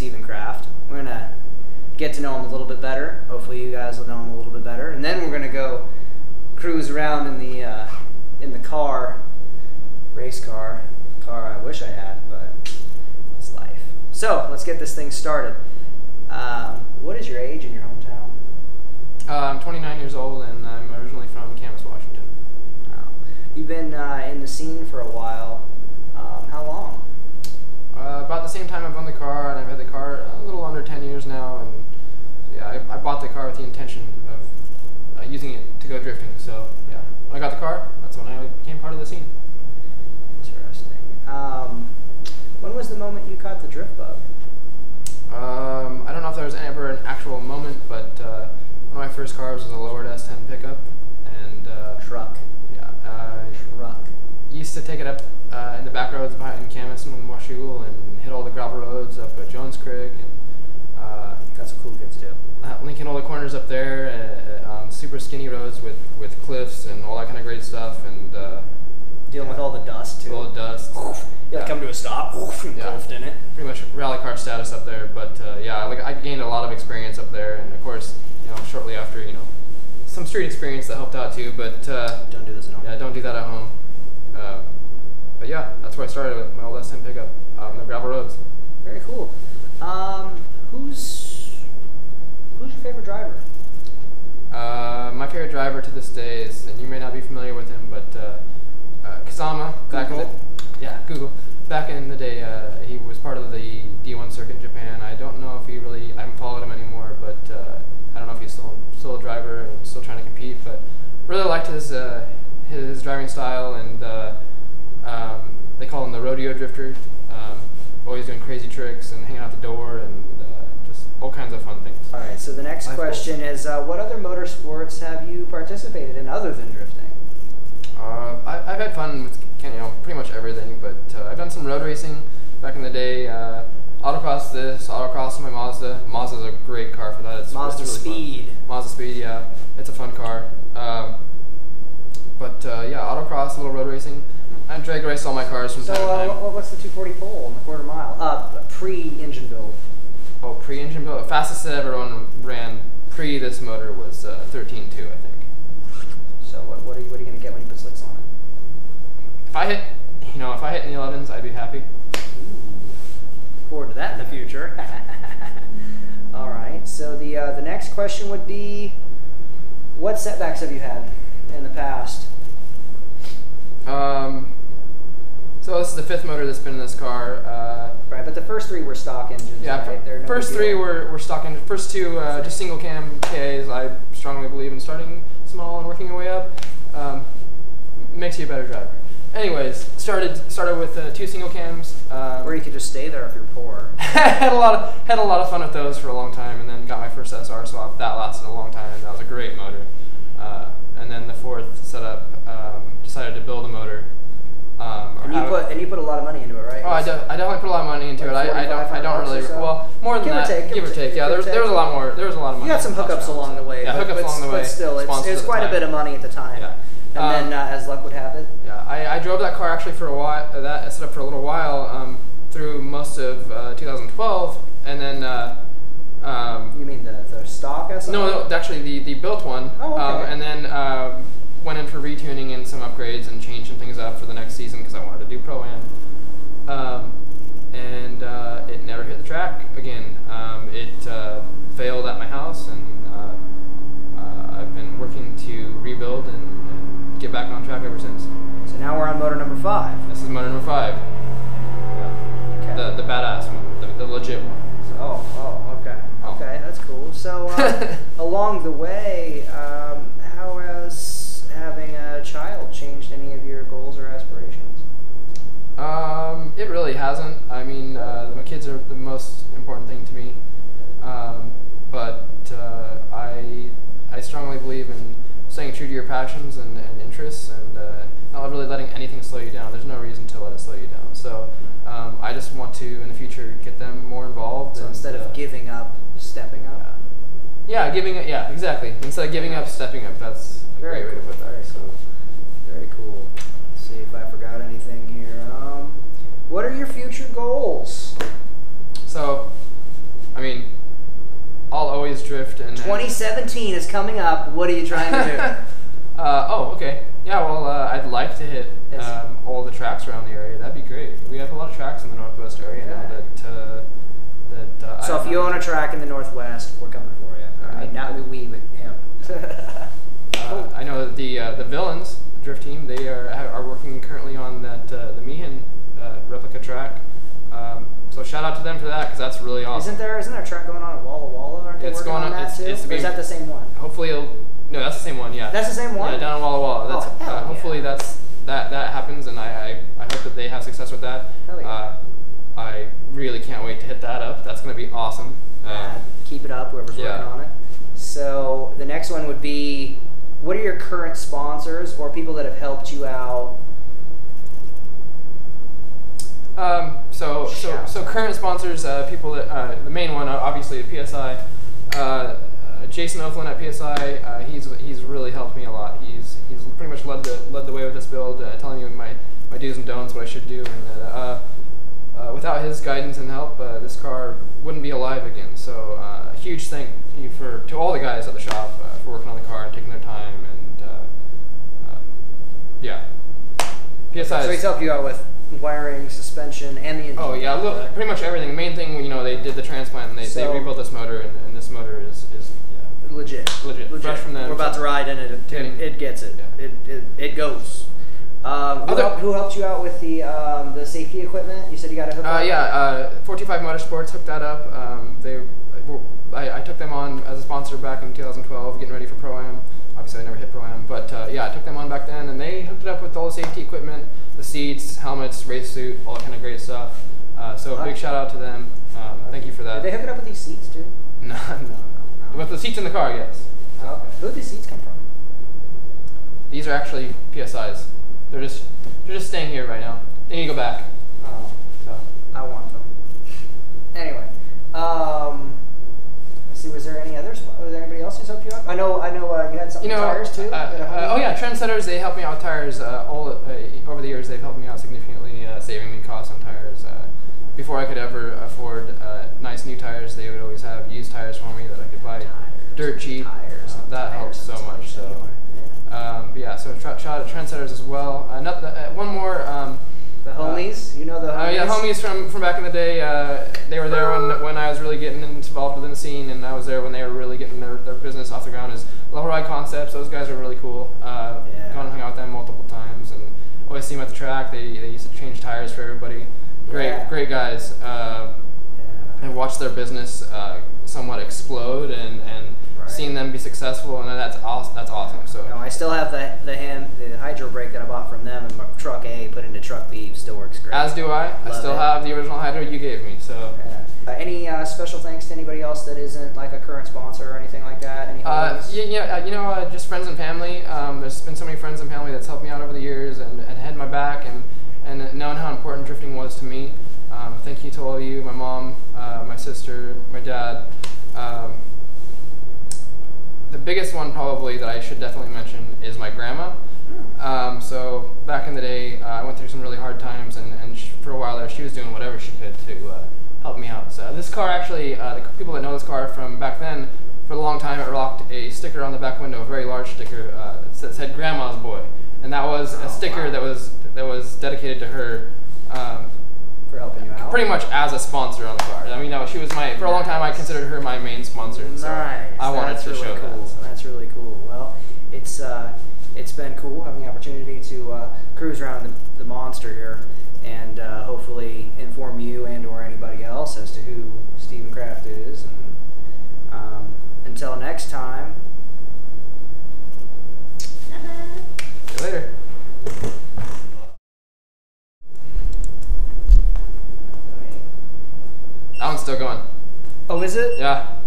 Steven Kraft. We're going to get to know him a little bit better. Hopefully you guys will know him a little bit better. And then we're going to go cruise around in the car, race car I wish I had, but it's life. So let's get this thing started. What is your age in your hometown? I'm 29 years old, and I'm originally from Camas, Washington. Wow. You've been in the scene for a while. How long? About the same time I've owned the car, and I've had the car a little under 10 years now. And yeah, I bought the car with the intention of using it to go drifting. So yeah, when I got the car, that's when I became part of the scene. Interesting. When was the moment you caught the drift bug? I don't know if there was ever an actual moment, but one of my first cars was a lowered S10 pickup, and truck. Yeah, truck. Used to take it up in the back roads behind Camas and Washougal, and hit all the gravel roads up at Jones Creek, and that's what cool kids do. Linking all the corners up there on super skinny roads with cliffs and all that kind of great stuff, and dealing with all the dust too. All the dust. Yeah, come to a stop. And engulfed in it. Pretty much rally car status up there, but yeah, like I gained a lot of experience up there, and of course, you know, shortly after, you know, some street experience that helped out too. But don't do this at home. Yeah, don't do that at home. But yeah, that's where I started with my old S10 pickup on the gravel roads. Very cool. Who's your favorite driver? My favorite driver to this day is, and you may not be familiar with him, but Kasama. Back in the, yeah, Google. Back in the day, he was part of the D1 circuit in Japan. I don't know if he really, I haven't followed him anymore, but I don't know if he's still a driver and still trying to compete. But really liked his driving style, and they call him the rodeo drifter. Always doing crazy tricks and hanging out the door, and just all kinds of fun things. All right. So the next question is, what other motorsports have you participated in other than drifting? I've had fun with, you know, pretty much everything, but I've done some road racing back in the day. Autocross this, autocross my Mazda. Mazda's a great car for that. It's Mazda Speed. Mazda Speed, yeah, it's a fun car. But yeah, autocross, a little road racing. I drag race all my cars from time to time. What's the 240 pole on the quarter mile? Pre-engine build. Oh, pre-engine build. Fastest that everyone ran pre this motor was 13.2, I think. So what are you gonna get when you put slicks on it? If I hit in the 11s, I'd be happy. Forward to that in the future. All right. So the next question would be, what setbacks have you had in the past? So this is the fifth motor that's been in this car. Right, but the first three were stock engines. Yeah, right? They're no first three were stock engines. First two just single cam KAs. I strongly believe in starting small and working your way up. Makes you a better driver. Anyways, started with two single cams. Or you could just stay there if you're poor. had a lot of fun with those for a long time, and then got my first SR swap. That lasted a long time. That was a great motor. And then the fourth setup, decided to build a motor. And you put a lot of money into it, right? Oh, I definitely put a lot of money into it. I don't really so? Well, more than that, give or take. Yeah, there was a lot more. There was a lot of money. You got some hookups along the way. Yeah, hookups along the way. But still, it's quite a bit of money at the time. Yeah. And then, as luck would have it, yeah, I drove that car actually for a while. That I set up for a little while through most of 2012, and then. You mean the stock SR? No, actually the built one. Oh, okay. And then went in for retuning and some upgrades and changing things up for the next season because I wanted to do Pro-Am. And it never hit the track again. It failed at my house, and I've been working to rebuild and get back on track ever since. So now we're on motor number 5. This is motor number 5. Yeah. Okay. The badass one, the legit one. So. Oh, okay. Oh. Okay, that's cool. So along the way, how has having a child changed any of your goals or aspirations? It really hasn't. I mean, my kids are the most important thing to me. But I strongly believe in staying true to your passions and interests, and not really letting anything slow you down. There's no reason to let it slow you down. So I just want to, in the future, get them more involved. So instead of giving up, stepping up? Yeah, giving up, yeah, exactly. Instead of giving up, stepping up. That's a great way to put that. So. Very cool. Let's see if I forgot anything here. What are your future goals? So shift. And 2017 is coming up. What are you trying to do? Oh, okay. Yeah, well, I'd like to hit all the tracks around the area. That'd be great. We have a lot of tracks in the Northwest area now that so if you own a track in the Northwest, we're coming for you. I mean, not we with him. I know that the villains, the drift team, they are working currently on that the Meehan replica track. So shout out to them for that, because that's really awesome. Isn't there a track going on at Walla Walla? Aren't they working on that too? Or is that the same one? Hopefully, no, that's the same one. Yeah, that's the same one. Yeah, down at Walla Walla. That's, hopefully, yeah. that happens, and I hope that they have success with that. Hell yeah. I really can't wait to hit that up. That's going to be awesome. Keep it up, whoever's working on it. So the next one would be, what are your current sponsors or people that have helped you out? So current sponsors, people that the main one obviously at PSI, Jason Ophlin at PSI. He's really helped me a lot. He's pretty much led the way with this build, telling me my do's and don'ts, what I should do, and without his guidance and help, this car wouldn't be alive again. So a huge thank you to all the guys at the shop for working on the car and taking their time, and yeah. PSI. So he's helped you out with wiring, suspension, and the engine. Oh yeah, look, pretty much everything. The main thing, you know, they did the transplant and they rebuilt this motor, and this motor is legit, fresh from them. We're about to ride in it. It gets it. Yeah. It goes. Who helped you out with the safety equipment? You said you got to hook up? Yeah, 425 Motorsports hooked that up. I took them on as a sponsor back in 2012, getting ready for Pro-Am. Obviously, I never hit Pro-Am, but yeah, I took them on back then, and they hooked it up with all the safety equipment, the seats, helmets, race suit, all that kind of great stuff. So a big shout out to them. Thank you for that. Did they hook it up with these seats, too? No. With the seats in the car, yes. Oh, okay. Who did these seats come from? These are actually PSIs. They're just staying here right now. They need to go back. Oh, so I want them. Anyway, let's see. Was there anybody else who's helped you out? I know. You had something with tires too. Oh yeah, Trendsetters. They helped me out with tires over the years. They've helped me out significantly, saving me costs on tires. Before I could ever afford nice new tires, they would always have used tires for me that I could buy dirt cheap. That helped so much. So. But yeah, so shout out to Trendsetters as well. One more. The homies, you know the homies? Yeah, the homies from back in the day. They were there when I was really getting involved within the scene, and I was there when they were really getting their business off the ground. Is Level Ride Concepts. Those guys are really cool. Gone and hung out with them multiple times, and always see them at the track. They used to change tires for everybody. Great guys. I watched their business somewhat explode, and seeing them be successful, and that's awesome. So I still have the hydro brake that I bought from them, and my truck A put into truck B still works great. As do I. Love I still it. Have the original hydro you gave me. So any special thanks to anybody else that isn't like a current sponsor or anything like that? Any just friends and family. There's been so many friends and family that's helped me out over the years and had my back and knowing how important drifting was to me. Thank you to all of you, my mom, my sister, my dad. The biggest one probably that I should definitely mention is my grandma. So back in the day, I went through some really hard times, and for a while there, she was doing whatever she could to help me out. So this car actually, the people that know this car from back then, for a long time it rocked a sticker on the back window, a very large sticker that said "Grandma's Boy," and that was a sticker that was dedicated to her. For helping you out? Pretty much as a sponsor on the car. I mean, no, she was my, for a long time I considered her my main sponsor. So I wanted to show that. So. That's really cool. Well, it's been cool having the opportunity to cruise around the monster here and hopefully inform you and or anybody else as to who Steven Kraft is. And until next time. See you later. That one's still going. Oh, is it? Yeah.